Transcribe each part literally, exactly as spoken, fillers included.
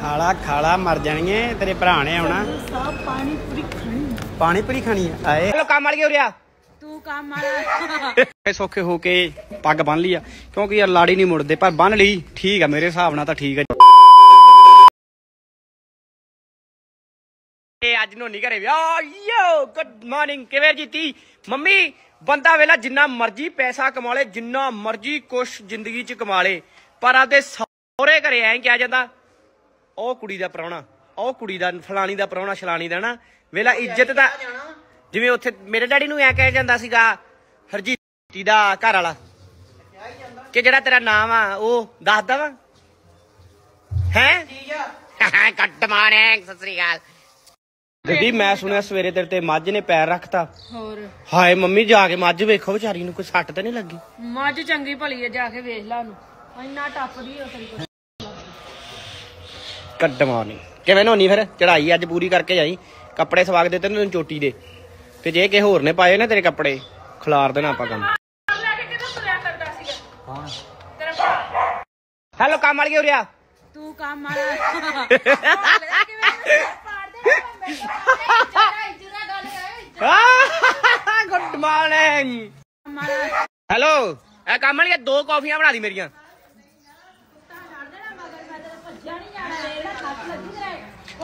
खाला खाला मर जाने तेरे भरा ने आना पानी पूरी खानी आए काम आल गया तू काम सौखे होके पग बन लिया क्योंकि यार लाड़ी नहीं मुड़ते पर बन ली ठीक है मेरे हिसाब नाल ठीक है। आज नोनी घरे गुड मॉर्निंग किवें जीती मम्मी बंदा वेला जिन्ना मर्जी पैसा कमा ले जिन्ना मर्जी कुछ जिंदगी च कमा ले पर आपदे सहुरे घरे ऐ क्या जांदा ओ कुड़ी दा प्राहुणा ओ कुड़ी दा फलानी दा प्राहुणा छलानी दा ना वेला इज्जत दा जिवें उत्थे मेरे डैडी नूं ऐ कहिया जांदा सीगा हरजीती दा घर वाला कि जेड़ा तेरा नाम आ ओह दसदा वा हैं कट मारे सत श्री अकाल दीदी मैं सुनिया सवेरे तेरे ते मझ ने पैर रखता हाय मम्मी जाके मझ वेखो बेचारी नूं कोई सट ते नहीं लगी मझ चंगी भली है जाके वेख ला नूं इन्ना टपदी है कड्डमा नहीं किवें नोनी फिर चढ़ाई अज पूरी करके आई कपड़े सवाग दे तेनूं चोटी दे ते जे किसे होर ने पाए ना तेरे कपड़े खलार देना आपां कम हेलो काम वाली होरिया तू काम वाला गुड मॉर्निंग हेलो ए काम वाली दो कॉफियां बना दी मेरियां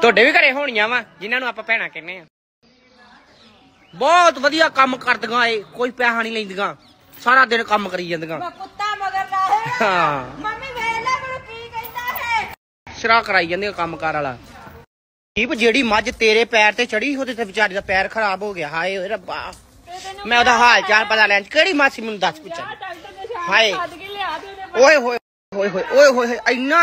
तुहाडे भी घरे होणियां वा जिन्हां नूं आपां भैणां कहने आ बहुत वधिया काम करदियां ए कोई पैसा नहीं लैंदियां सारा दिन काम करी जांदियां कुत्ता मगर लाहे मम्मी वेला मेनू की कहंदा है शरा कराई जांदियां काम कार वाला जेड़ी मज तेरे पैर ते चढ़ी हो ते बेचारी दा पैर खराब हो गया हाय रब्बा मैं ओदा हाल चाल पता लैं केड़ी मासी मैनू दस पुछां हाय ओए होए होए होए ओए होए इन्ना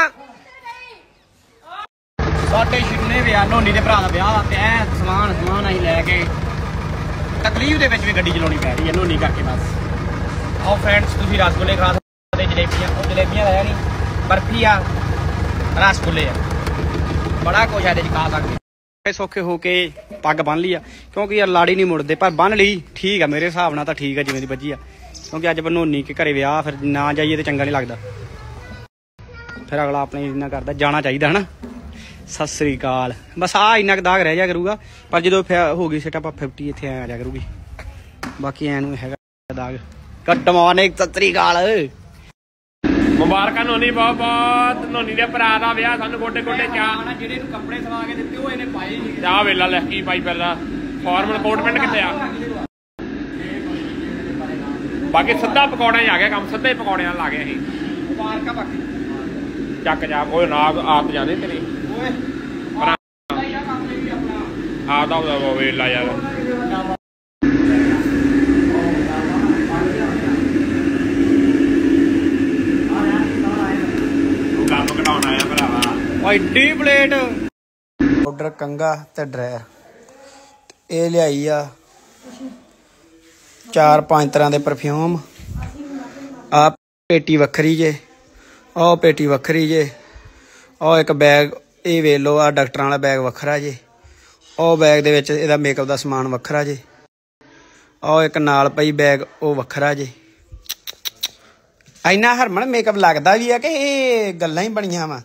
साडे शिन्ने विआह नोनी दे भरा दा विआह दा ते ऐ समान समान अहीं लैके तकलीफ दे विच वी गड्डी चलाउणी पै रही है नोनी करके बस। आओ फ्रेंड्स तुसीं रसगुल्ले खा सकदे जलेबियां ओ जलेबियां लै नहीं बर्फी आ रसगुल्ले बड़ा कुछ है सौखे होके पग बन लिया क्योंकि यार लाड़ी नहीं मुड़ते पर बन ली ठीक है मेरे हिसाब नाल ठीक है जिवें दी बज्जी आ क्योंकि अज बनोनी के घरे विआह फिर ना जाइए तो चंगा नहीं लगता फिर अगला अपने इन्ना करता जाना चाहिए है ना। सत श्री अकाल बस आ इन्ना क दाग रह जा करूगा पर जो होगी सेट आप फिफ्टी इत्थे आ जा करूगी बाकी ऐन है दाग कट मॉर्निंग सत श्री अकाल मुबारक नोनी बहुत बहुत नोनी दे भरा दा विआह सानू गोडे गोडे चाह जेडे कपड़े सवा के दित्ते ओ इने पाए नहीं चाह वेला ले की पाई पहला फॉर्मल कोट पेंट किथे आ बाकी सद्दा पकौड़ा ही आ गया काम सद्दे पकौड़ियां ला गए अही मुबारक बाकी चक जा ओए ना आप जाने तेरी ओए आ दा दा वेला यार पाउडर कंघा ते ड्रायर ये लियाई आ चार पांच तरह के परफ्यूम आ पेटी वक्री जे आ पेटी वक्री जे आ एक बैग ये वेख लो आ डॉक्टर वाला बैग वखरा जे आ बैग दे विच इहदा मेकअप दा समान वखरा जे आ एक नाल पई बैग ओ वखरा जे इन्ना हरमन मेकअप लगदा वी आ कि इह गल्लां ही बणियां वा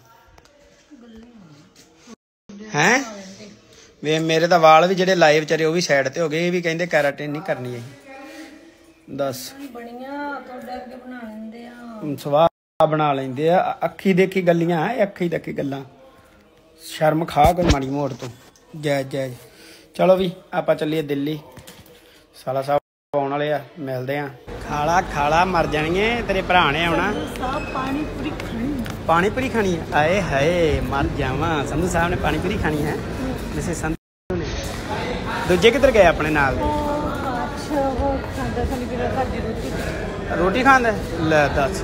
हैं वे मेरे तो वाल भी जेडे लाए बेचारे भी साइड ते हो गए भी कहते कैराटिन नहीं करनी है दस सुभा बना लेंगे अखी देखी गलियां अखी देखी गल्लां शर्म खा कोई माड़ी मोड़ तो जैज जैज चलो भी आप चलीए दिल्ली साला साहब आने वाले आ मिलते हैं खाला खाला मर जाने तेरे भरा ने आना पानी पूरी खानी है आए हाय मर जावा संधू साहब ने पानी पूरी खानी है जैसे संधू ने दूजे किधर गए अपने नाल रोटी खांदा ले दस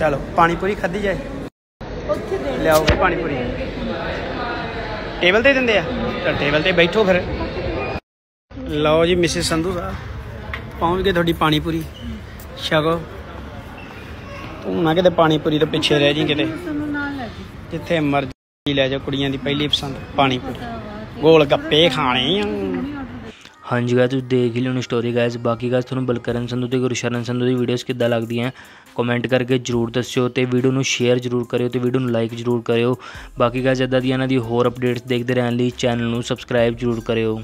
चलो पानी पूरी खाधी जाए लियाओ पानी पूरी टेबल ते दिंदे आ टेबल ते बैठो फिर लो जी मिसेस संधू साहब पहुंच गए थोड़ी पानी पूरी छको हूं कि पानी पूरी तो पिछे रह जी कि जिथे मर्जी लै जाओ कुड़ियां दी पहली पसंद पानी पूरी गोल गप्पे खाने हाँ जी गाइस, देख लो स्टोरी गाइस। बाकी गाइस थोड़ा बलकरण संधू तो गुरशरण संधू की वीडियोस कि लगती हैं, कमेंट करके जरूर दस्यो तो वीडियो में शेयर जरूर करो तो वीडियो में लाइक जरूर करो। बाकी गाइस इदा दी इन्हों की होर अपडेट्स देखते रहने चैनल में सबसक्राइब जरूर करो।